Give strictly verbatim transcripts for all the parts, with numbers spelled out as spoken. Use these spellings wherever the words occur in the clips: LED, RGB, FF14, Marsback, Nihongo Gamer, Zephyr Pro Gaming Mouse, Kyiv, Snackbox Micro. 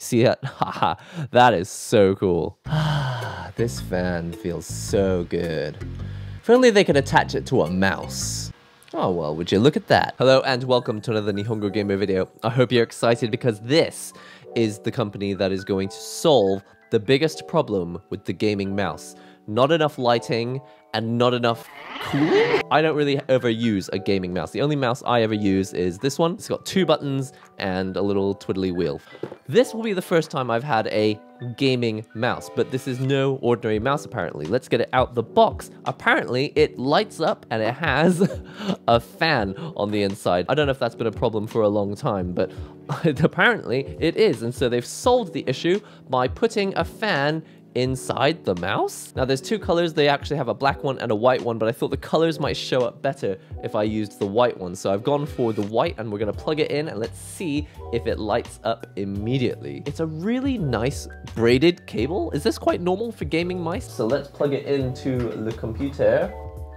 See that? Haha, that is so cool. This fan feels so good. If only they could attach it to a mouse. Oh well, would you look at that. Hello and welcome to another Nihongo Gamer video. I hope you're excited because this is the company that is going to solve the biggest problem with the gaming mouse. Not enough lighting and not enough cooling. I don't really ever use a gaming mouse. The only mouse I ever use is this one. It's got two buttons and a little twiddly wheel. This will be the first time I've had a gaming mouse, but this is no ordinary mouse apparently. Let's get it out the box. Apparently it lights up and it has a fan on the inside. I don't know if that's been a problem for a long time, but apparently it is. And so they've solved the issue by putting a fan inside the mouse. Now there's two colors. They actually have a black one and a white one, but I thought the colors might show up better if I used the white one. So I've gone for the white and we're gonna plug it in and let's see if it lights up immediately. It's a really nice braided cable. Is this quite normal for gaming mice? So let's plug it into the computer.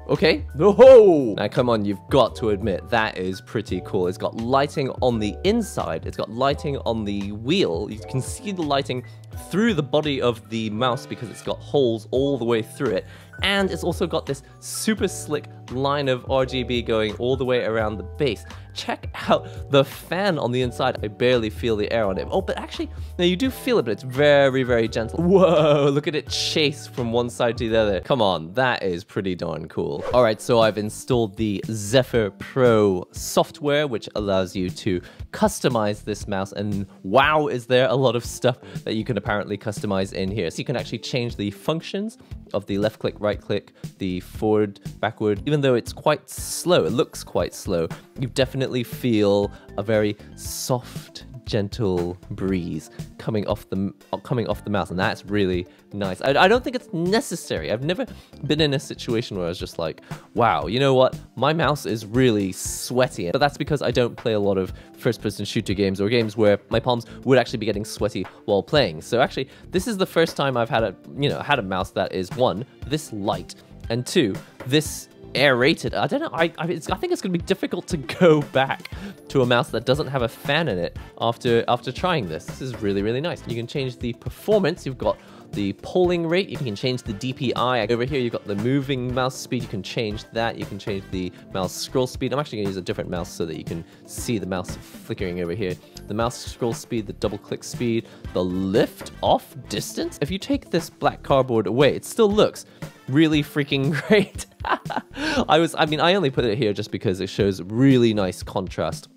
Okay. Oh, now come on, you've got to admit that is pretty cool. It's got lighting on the inside. It's got lighting on the wheel. You can see the lighting through the body of the mouse because it's got holes all the way through it. And it's also got this super slick line of R G B going all the way around the base. Check out the fan on the inside. I barely feel the air on it. Oh, but actually, no, you do feel it, but it's very, very gentle. Whoa, look at it chase from one side to the other. Come on, that is pretty darn cool. All right, so I've installed the Zephyr Pro software, which allows you to customize this mouse. And wow, is there a lot of stuff that you can apparently customize in here. So you can actually change the functions of the left click, right click, the forward, backward. Even though it's quite slow, it looks quite slow, you definitely feel a very soft, gentle breeze coming off the coming off the mouse, and that's really nice. I, I don't think it's necessary. I've never been in a situation where I was just like, wow, you know what? My mouse is really sweaty, but that's because I don't play a lot of first-person shooter games or games where my palms would actually be getting sweaty while playing. So actually, this is the first time I've had a you know had a mouse that is one this light and two this aerated. I don't know. I I, it's, I think it's going to be difficult to go back to a mouse that doesn't have a fan in it after after trying this. This is really, really nice. You can change the performance. You've got the polling rate. You can change the D P I. Over here, you've got the moving mouse speed. You can change that. You can change the mouse scroll speed. I'm actually going to use a different mouse so that you can see the mouse flickering over here. The mouse scroll speed, the double click speed, the lift off distance. If you take this black cardboard away, it still looks really freaking great. I was, I mean, I only put it here just because it shows really nice contrast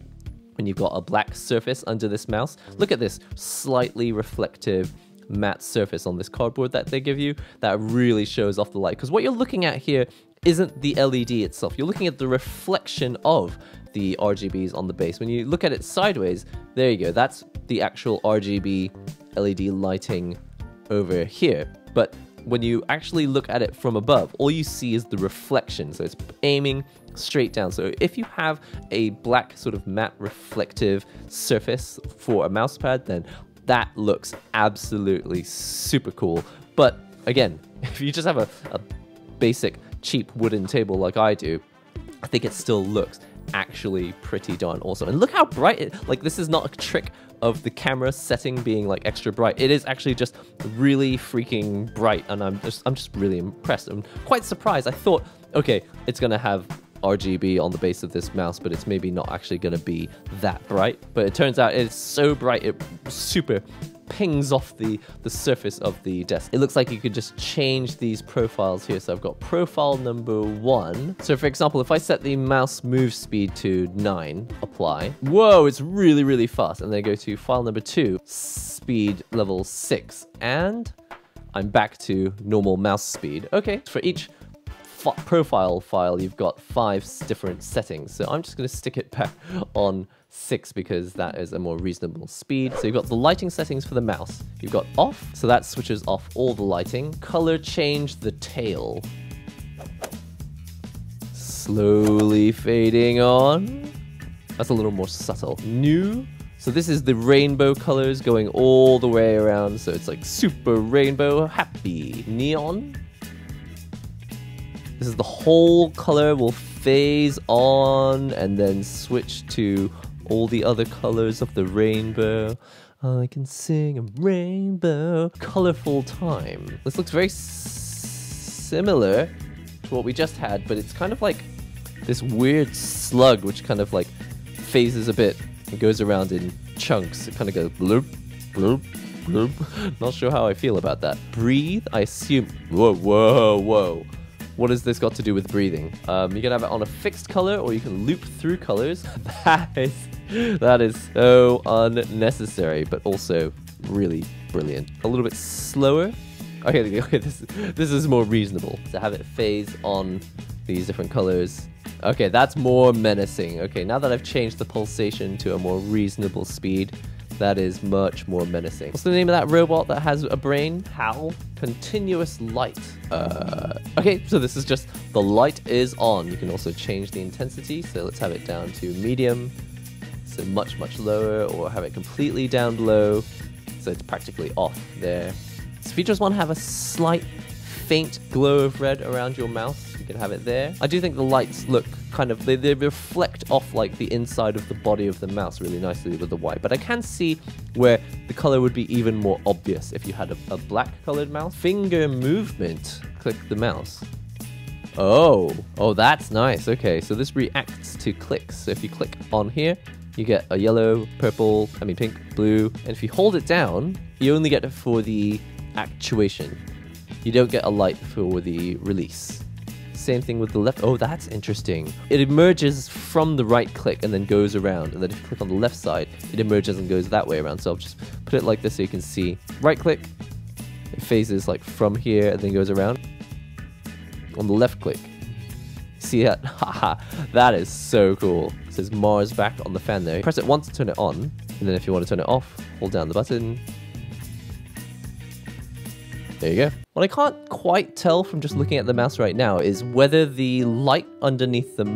when you've got a black surface under this mouse. Look at this slightly reflective matte surface on this cardboard that they give you. That really shows off the light, because what you're looking at here isn't the L E D itself. You're looking at the reflection of the R G Bs on the base. When you look at it sideways, there you go. That's the actual R G B L E D lighting over here. But when you actually look at it from above, all you see is the reflection. So it's aiming straight down. So if you have a black sort of matte reflective surface for a mouse pad, then that looks absolutely super cool. But again, if you just have a, a basic cheap wooden table like I do, I think it still looks actually pretty darn awesome. And look how bright it, like this is not a trick of the camera setting being like extra bright. It is actually just really freaking bright, and I'm just I'm just really impressed. I'm quite surprised. I thought, okay, it's gonna have R G B on the base of this mouse, but it's maybe not actually gonna be that bright. But it turns out it's so bright, it super pings off the, the surface of the desk. It looks like you could just change these profiles here. So I've got profile number one. So for example, if I set the mouse move speed to nine, apply. Whoa, it's really, really fast. And then I go to file number two, speed level six, and I'm back to normal mouse speed. Okay, for each profile file, you've got five different settings. So I'm just gonna stick it back on six because that is a more reasonable speed. So you've got the lighting settings for the mouse. You've got off, so that switches off all the lighting. Color change the tail. Slowly fading on. That's a little more subtle. New. So this is the rainbow colors going all the way around. So it's like super rainbow happy. Neon. This is the whole color will phase on and then switch to all the other colors of the rainbow. I can sing a rainbow, colorful time. This looks very s similar to what we just had, but it's kind of like this weird slug, which kind of like phases a bit and goes around in chunks. It kind of goes bloop, bloop, bloop. Not sure how I feel about that. Breathe, I assume. Whoa, whoa, whoa. What has this got to do with breathing? Um, you can have it on a fixed color, or you can loop through colors. That is, that is so unnecessary, but also really brilliant. A little bit slower. Okay, okay, this this is more reasonable. So have it phase on these different colors. Okay, that's more menacing. Okay, now that I've changed the pulsation to a more reasonable speed, that is much more menacing. What's the name of that robot that has a brain? Howl? Continuous light. Uh, okay, so this is just the light is on. You can also change the intensity. So let's have it down to medium. So much, much lower, or have it completely down low. So it's practically off there. So if you just want to have a slight, faint glow of red around your mouse, you can have it there. I do think the lights look kind of, they, they reflect off like the inside of the body of the mouse really nicely with the white, but I can see where the color would be even more obvious if you had a, a black colored mouse. Finger movement, click the mouse. Oh, oh, that's nice. Okay, so this reacts to clicks. So if you click on here, you get a yellow, purple, I mean pink, blue, and if you hold it down, you only get it for the actuation. You don't get a light for the release. Same thing with the left. Oh, that's interesting. It emerges from the right click and then goes around. And then if you click on the left side, it emerges and goes that way around. So I'll just put it like this so you can see. Right click, it phases like from here and then goes around. On the left click. See that? Haha, that is so cool. It says Marsback on the fan there. Press it once to turn it on. And then if you want to turn it off, hold down the button. There you go. What I can't quite tell from just looking at the mouse right now is whether the light underneath the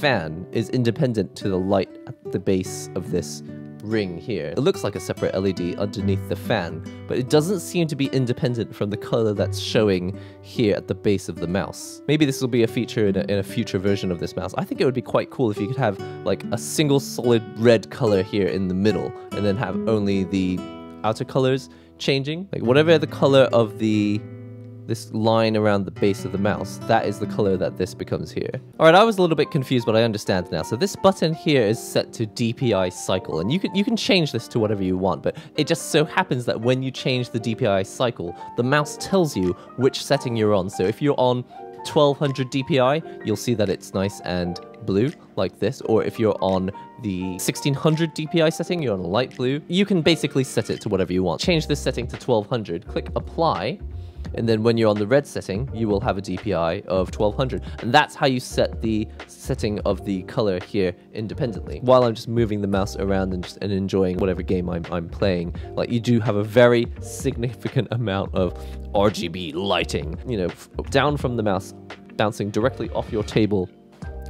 fan is independent to the light at the base of this ring here. It looks like a separate L E D underneath the fan, but it doesn't seem to be independent from the color that's showing here at the base of the mouse. Maybe this will be a feature in a, in a future version of this mouse. I think it would be quite cool if you could have like a single solid red color here in the middle and then have only the outer colors changing, like whatever the color of the this line around the base of the mouse, that is the color that this becomes here. All right, I was a little bit confused, but I understand now. So this button here is set to D P I cycle, and you can you can change this to whatever you want, but it just so happens that when you change the D P I cycle, the mouse tells you which setting you're on. So if you're on twelve hundred D P I, you'll see that it's nice and blue like this, or if you're on the sixteen hundred D P I setting, you're on light blue. You can basically set it to whatever you want. Change this setting to twelve hundred, click apply, and then when you're on the red setting, you will have a D P I of twelve hundred. And that's how you set the setting of the color here independently. While I'm just moving the mouse around and, just, and enjoying whatever game I'm, I'm playing, like you do have a very significant amount of R G B lighting, you know, f down from the mouse, bouncing directly off your table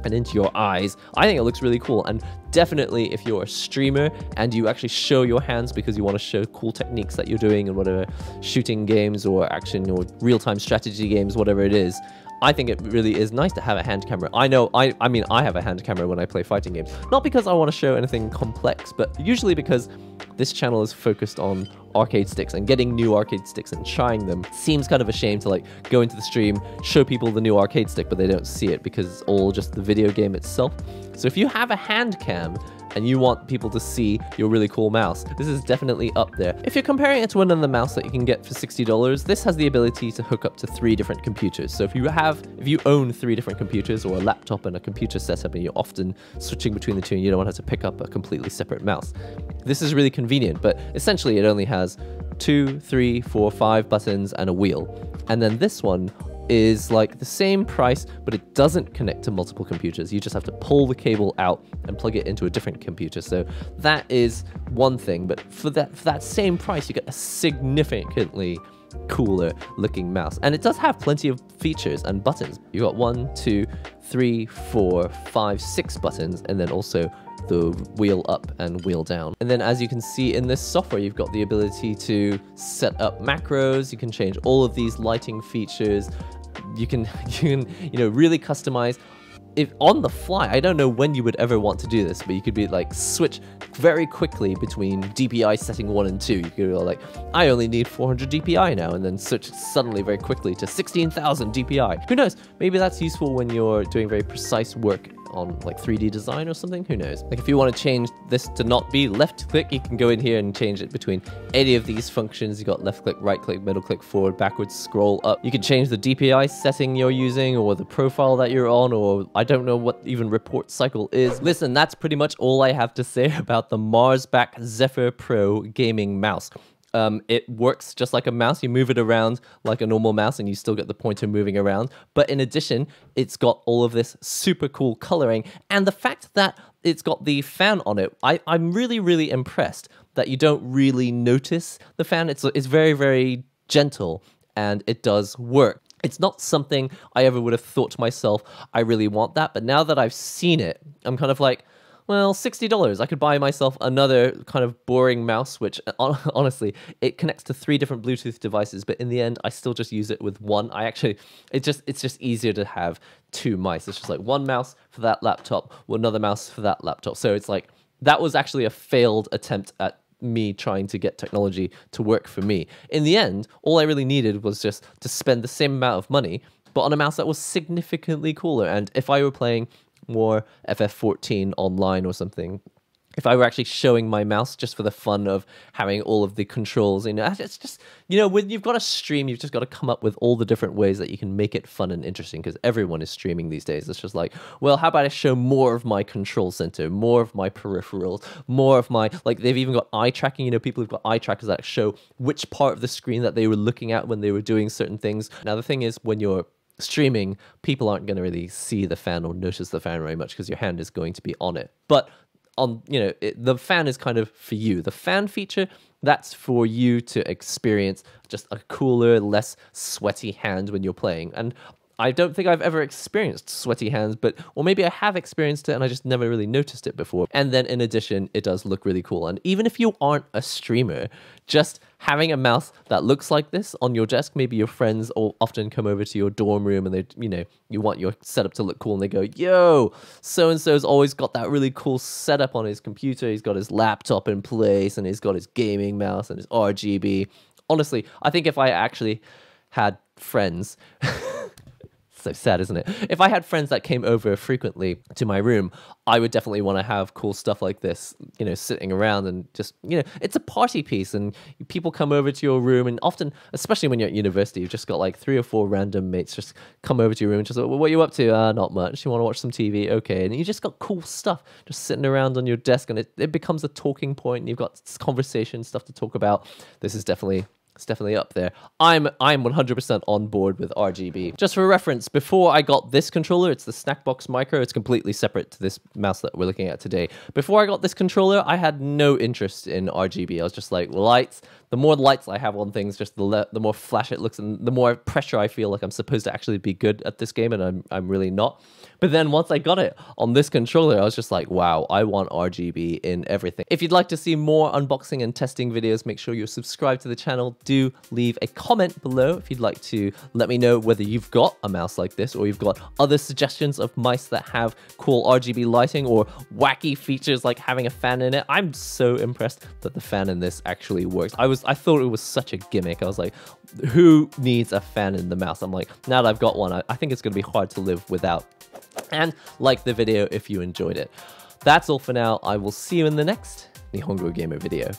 and into your eyes. I think it looks really cool, and definitely if you're a streamer and you actually show your hands because you want to show cool techniques that you're doing in whatever shooting games or action or real-time strategy games, whatever it is, I think it really is nice to have a hand camera. I know, I, I mean, I have a hand camera when I play fighting games. Not because I want to show anything complex, but usually because this channel is focused on arcade sticks and getting new arcade sticks and trying them. It seems kind of a shame to like go into the stream, show people the new arcade stick, but they don't see it because it's all just the video game itself. So if you have a hand cam and you want people to see your really cool mouse, this is definitely up there. If you're comparing it to another mouse that you can get for sixty dollars, this has the ability to hook up to three different computers. So if you have, if you own three different computers or a laptop and a computer setup and you're often switching between the two and you don't have to pick up a completely separate mouse, this is really convenient, but essentially it only has two, three, four, five buttons and a wheel. And then this one is like the same price, but it doesn't connect to multiple computers. You just have to pull the cable out and plug it into a different computer. So that is one thing, but for that for that same price, you get a significantly cooler looking mouse. And it does have plenty of features and buttons. You got one, two, three, four, five, six buttons, and then also the wheel up and wheel down. And then as you can see in this software, you've got the ability to set up macros. You can change all of these lighting features. You can, you can, you know, really customize if on the fly, I don't know when you would ever want to do this, but you could be like, switch very quickly between D P I setting one and two. You could be like, I only need four hundred D P I now, and then switch suddenly very quickly to sixteen thousand D P I. Who knows? Maybe that's useful when you're doing very precise work on like three D design or something. Who knows? Like if you want to change this to not be left click, you can go in here and change it between any of these functions. You got left click, right click, middle click, forward, backwards, scroll up. You can change the D P I setting you're using or the profile that you're on, or I don't know what even report cycle is. Listen, that's pretty much all I have to say about the Marsback Zephyr Pro Gaming Mouse. Um, it works just like a mouse. You move it around like a normal mouse and you still get the pointer moving around. But in addition, it's got all of this super cool coloring. And the fact that it's got the fan on it, I, I'm really, really impressed that you don't really notice the fan. It's, it's very, very gentle and it does work. It's not something I ever would have thought to myself, I really want that. But now that I've seen it, I'm kind of like, well, sixty dollars, I could buy myself another kind of boring mouse, which honestly, it connects to three different Bluetooth devices, but in the end, I still just use it with one. I actually, it just, it's just easier to have two mice. It's just like one mouse for that laptop, or another mouse for that laptop. So it's like, that was actually a failed attempt at me trying to get technology to work for me. In the end, all I really needed was just to spend the same amount of money, but on a mouse that was significantly cooler. And if I were playing more F F fourteen online or something, if I were actually showing my mouse just for the fun of having all of the controls, you know, it's just, you know, when you've got a stream, you've just got to come up with all the different ways that you can make it fun and interesting, because everyone is streaming these days. It's just like, well, how about I show more of my control center, more of my peripherals, more of my, like, they've even got eye tracking. You know, people who've got eye trackers that show which part of the screen that they were looking at when they were doing certain things. Now, the thing is, when you're streaming, people aren't going to really see the fan or notice the fan very much because your hand is going to be on it. But on, you know, it, the fan is kind of for you. The fan feature, that's for you to experience just a cooler, less sweaty hand when you're playing. And I don't think I've ever experienced sweaty hands, but, or maybe I have experienced it and I just never really noticed it before. And then in addition, it does look really cool. And even if you aren't a streamer, just having a mouse that looks like this on your desk, maybe your friends all often come over to your dorm room and they, you know, you want your setup to look cool and they go, yo, so-and-so's always got that really cool setup on his computer. He's got his laptop in place and he's got his gaming mouse and his R G B. Honestly, I think if I actually had friends... So sad, isn't it? If I had friends that came over frequently to my room, I would definitely want to have cool stuff like this, you know, sitting around and just, you know, it's a party piece and people come over to your room and often, especially when you're at university, you've just got like three or four random mates just come over to your room and just like, well, what are you up to? Uh, not much. You want to watch some T V? Okay. And you just got cool stuff just sitting around on your desk and it, it becomes a talking point and you've got conversation stuff to talk about. This is definitely... It's definitely up there. I'm I'm one hundred percent on board with R G B. Just for reference, before I got this controller, it's the Snackbox Micro. It's completely separate to this mouse that we're looking at today. Before I got this controller, I had no interest in R G B. I was just like, lights. The more lights I have on things, just the le the more flash it looks and the more pressure I feel like I'm supposed to actually be good at this game, and I'm I'm really not. But then once I got it on this controller, I was just like, wow, I want R G B in everything. If you'd like to see more unboxing and testing videos, make sure you're subscribed to the channel. Do leave a comment below if you'd like to let me know whether you've got a mouse like this or you've got other suggestions of mice that have cool R G B lighting or wacky features like having a fan in it. I'm so impressed that the fan in this actually works. I was I thought it was such a gimmick. I was like, who needs a fan in the mouse? I'm like, now that I've got one, I, I think it's going to be hard to live without. And like the video if you enjoyed it. That's all for now. I will see you in the next Nihongo Gamer video.